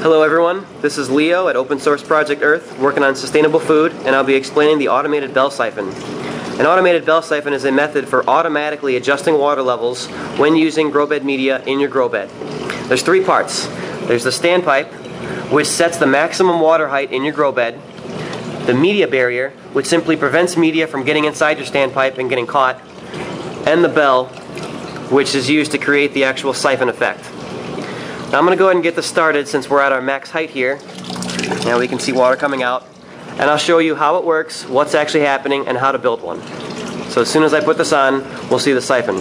Hello everyone, this is Leo at Open Source Project Earth, working on sustainable food, and I'll be explaining the automated bell siphon. An automated bell siphon is a method for automatically adjusting water levels when using grow bed media in your grow bed. There's three parts. There's the standpipe, which sets the maximum water height in your grow bed. The media barrier, which simply prevents media from getting inside your standpipe and getting caught. And the bell, which is used to create the actual siphon effect. Now I'm going to go ahead and get this started since we're at our max height here. Now we can see water coming out. And I'll show you how it works, what's actually happening, and how to build one. So as soon as I put this on, we'll see the siphon.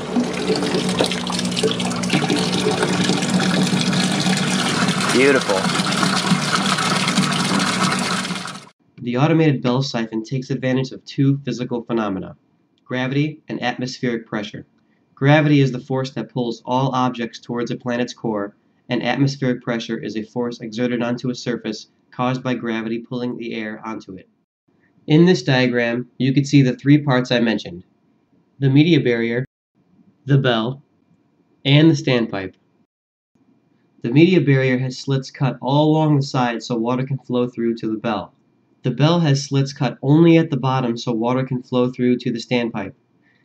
Beautiful. The automated bell siphon takes advantage of two physical phenomena: gravity and atmospheric pressure. Gravity is the force that pulls all objects towards a planet's core, and atmospheric pressure is a force exerted onto a surface caused by gravity pulling the air onto it. In this diagram, you can see the three parts I mentioned: the media barrier, the bell, and the standpipe. The media barrier has slits cut all along the side so water can flow through to the bell. The bell has slits cut only at the bottom so water can flow through to the standpipe.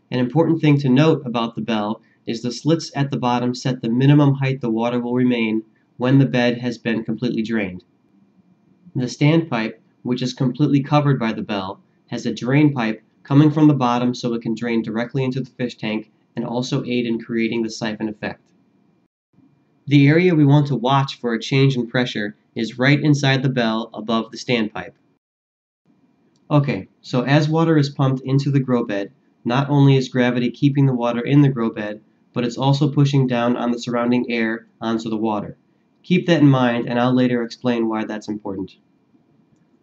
An important thing to note about the bell is the slits at the bottom set the minimum height the water will remain when the bed has been completely drained. The standpipe, which is completely covered by the bell, has a drain pipe coming from the bottom so it can drain directly into the fish tank and also aid in creating the siphon effect. The area we want to watch for a change in pressure is right inside the bell above the standpipe. Okay, so as water is pumped into the grow bed, not only is gravity keeping the water in the grow bed, but it's also pushing down on the surrounding air onto the water. Keep that in mind, and I'll later explain why that's important.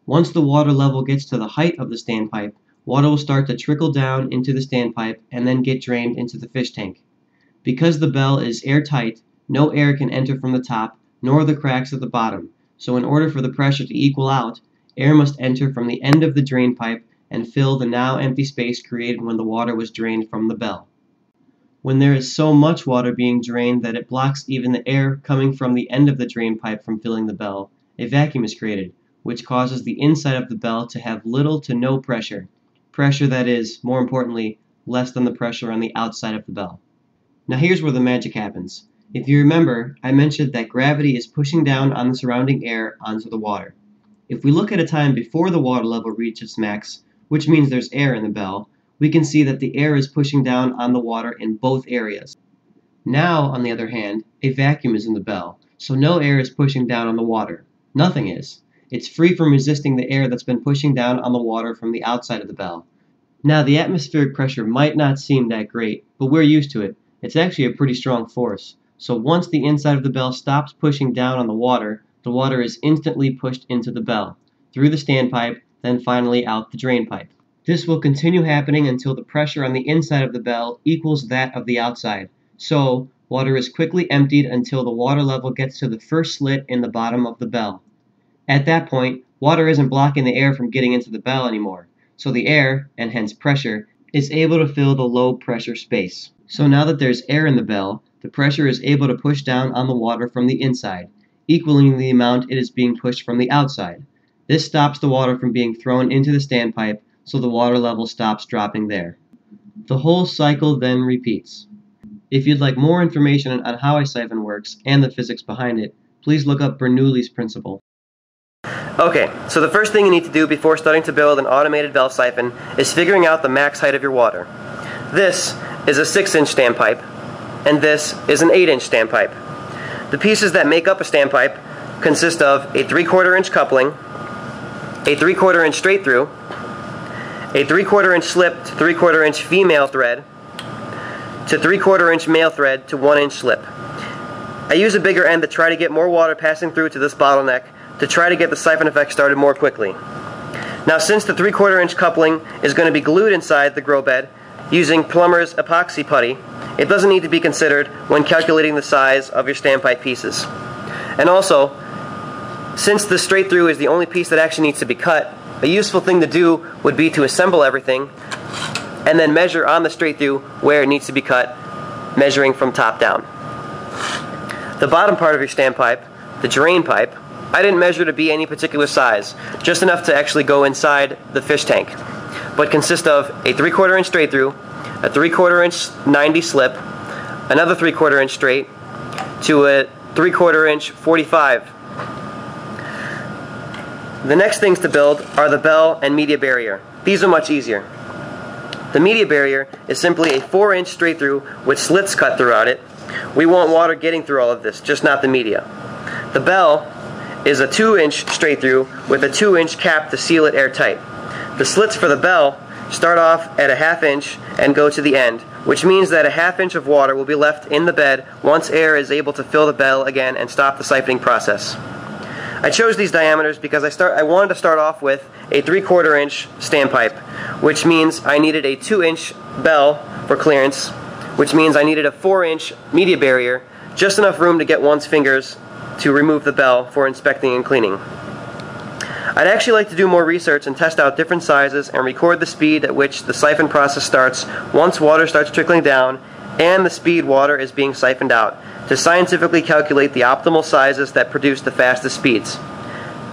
Once the water level gets to the height of the standpipe, water will start to trickle down into the standpipe and then get drained into the fish tank. Because the bell is airtight, no air can enter from the top, nor the cracks at the bottom, so in order for the pressure to equal out, air must enter from the end of the drain pipe and fill the now empty space created when the water was drained from the bell. When there is so much water being drained that it blocks even the air coming from the end of the drain pipe from filling the bell, a vacuum is created, which causes the inside of the bell to have little to no pressure. Pressure that is, more importantly, less than the pressure on the outside of the bell. Now here's where the magic happens. If you remember, I mentioned that gravity is pushing down on the surrounding air onto the water. If we look at a time before the water level reaches max, which means there's air in the bell, we can see that the air is pushing down on the water in both areas. Now, on the other hand, a vacuum is in the bell, so no air is pushing down on the water. Nothing is. It's free from resisting the air that's been pushing down on the water from the outside of the bell. Now, the atmospheric pressure might not seem that great, but we're used to it. It's actually a pretty strong force. So once the inside of the bell stops pushing down on the water is instantly pushed into the bell, through the standpipe, then finally out the drain pipe. This will continue happening until the pressure on the inside of the bell equals that of the outside. So, water is quickly emptied until the water level gets to the first slit in the bottom of the bell. At that point, water isn't blocking the air from getting into the bell anymore, so the air, and hence pressure, is able to fill the low pressure space. So now that there's air in the bell, the pressure is able to push down on the water from the inside, equaling the amount it is being pushed from the outside. This stops the water from being thrown into the standpipe, so the water level stops dropping there. The whole cycle then repeats. If you'd like more information on how a siphon works and the physics behind it, please look up Bernoulli's principle. Okay, so the first thing you need to do before starting to build an automated bell siphon is figuring out the max height of your water. This is a 6-inch standpipe, and this is an 8-inch standpipe. The pieces that make up a standpipe consist of a 3/4-inch coupling, a 3/4-inch straight through, a 3/4-inch slip to 3/4-inch female thread to 3/4-inch male thread to 1-inch slip. I use a bigger end to try to get more water passing through to this bottleneck to try to get the siphon effect started more quickly. Now, since the 3/4-inch coupling is going to be glued inside the grow bed using plumber's epoxy putty, it doesn't need to be considered when calculating the size of your standpipe pieces. And also, since the straight through is the only piece that actually needs to be cut, a useful thing to do would be to assemble everything and then measure on the straight through where it needs to be cut, measuring from top down. The bottom part of your standpipe, the drain pipe, I didn't measure to be any particular size, just enough to actually go inside the fish tank, but consist of a 3/4 inch straight through, a 3/4 inch 90 slip, another 3/4 inch straight, to a 3/4 inch 45. The next things to build are the bell and media barrier. These are much easier. The media barrier is simply a 4-inch straight through with slits cut throughout it. We want water getting through all of this, just not the media. The bell is a 2-inch straight through with a 2-inch cap to seal it airtight. The slits for the bell start off at a 1/2 inch and go to the end, which means that a 1/2 inch of water will be left in the bed once air is able to fill the bell again and stop the siphoning process. I chose these diameters because I wanted to start off with a 3/4 inch standpipe, which means I needed a 2-inch bell for clearance, which means I needed a 4-inch media barrier, just enough room to get one's fingers to remove the bell for inspecting and cleaning. I'd actually like to do more research and test out different sizes and record the speed at which the siphon process starts once water starts trickling down and the speed water is being siphoned out, to scientifically calculate the optimal sizes that produce the fastest speeds.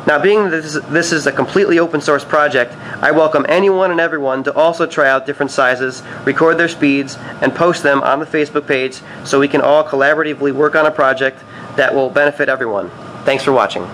Now, being this is a completely open source project, I welcome anyone and everyone to also try out different sizes, record their speeds, and post them on the Facebook page so we can all collaboratively work on a project that will benefit everyone. Thanks for watching.